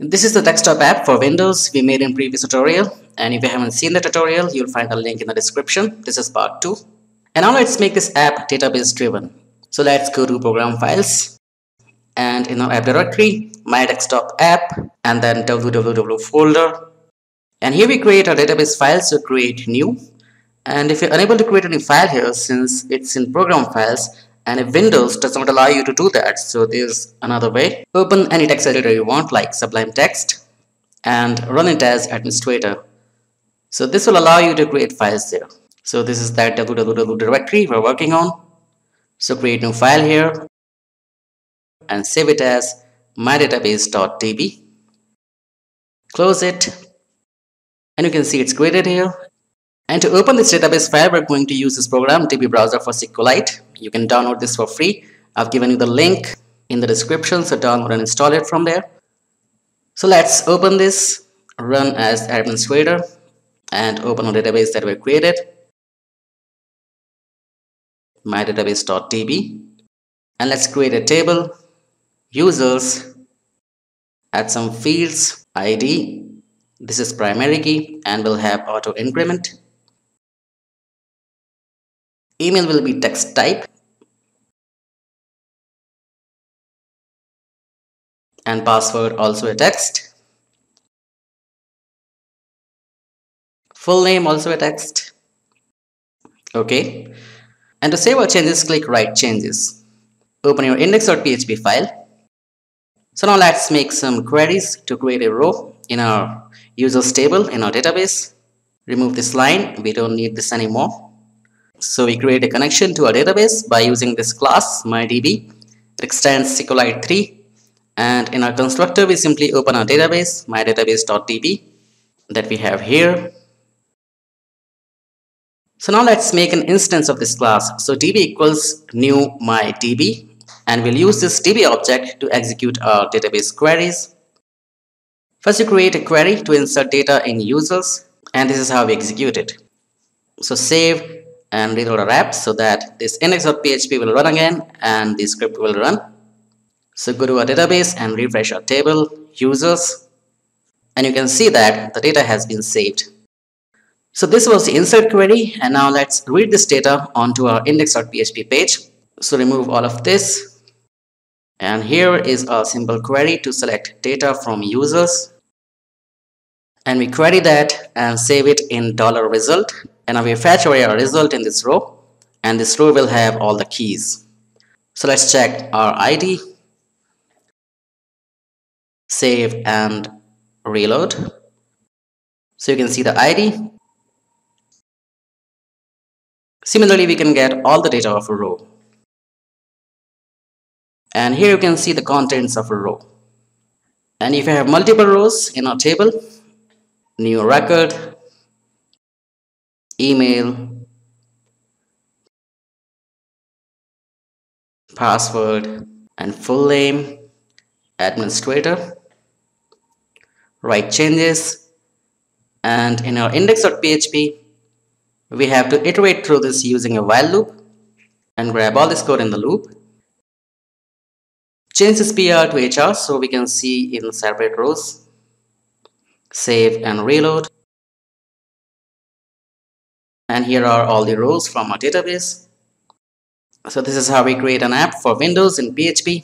This is the desktop app for Windows we made in previous tutorial, and if you haven't seen the tutorial, you'll find a link in the description. This is part 2. And now let's make this app database driven. So let's go to program files, and in our app directory, my desktop app, and then www folder. And here we create our database file, so create new. And if you're unable to create any file here, since it's in program files, and if Windows does not allow you to do that, so there's another way. Open any text editor you want, like Sublime Text, and run it as administrator. So this will allow you to create files there. So this is that www directory we're working on. So create new file here and save it as mydatabase.db. Close it, and you can see it's created here. And to open this database file, we're going to use this program, DB Browser for SQLite. You can download this for free. I've given you the link in the description, so download and install it from there. So let's open this, run as administrator, and open our database that we created, mydatabase.db. And let's create a table, users, add some fields, ID, this is primary key, and we'll have auto increment. Email will be text type, and password also a text, full name also a text. Okay, and to save our changes, click Write Changes. Open your index.php file. So now let's make some queries to create a row in our users table in our database. Remove this line, we don't need this anymore. So we create a connection to our database by using this class MyDB. It extends SQLite 3, and in our constructor we simply open our database mydatabase.db that we have here. So now let's make an instance of this class. So db equals new MyDB, and we'll use this db object to execute our database queries. First you create a query to insert data in users, and this is how we execute it. So save and reload our app so that this index.php will run again and the script will run. So go to our database and refresh our table, users, and you can see that the data has been saved. So this was the insert query, and now let's read this data onto our index.php page. So remove all of this, and here is our simple query to select data from users, and we query that and save it in $result. And now we fetch away our result in this row, and this row will have all the keys. So let's check our ID, save and reload. So you can see the ID. Similarly, we can get all the data of a row. And here you can see the contents of a row. And if you have multiple rows in our table, new record, email, password and full name, administrator, write changes, and in our index.php we have to iterate through this using a while loop and grab all this code in the loop. Change this PR to HR so we can see in separate rows, save and reload. And here are all the rows from our database. So this is how we create an app for Windows in PHP.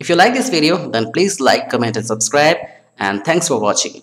If you like this video, then please like, comment and subscribe, and thanks for watching.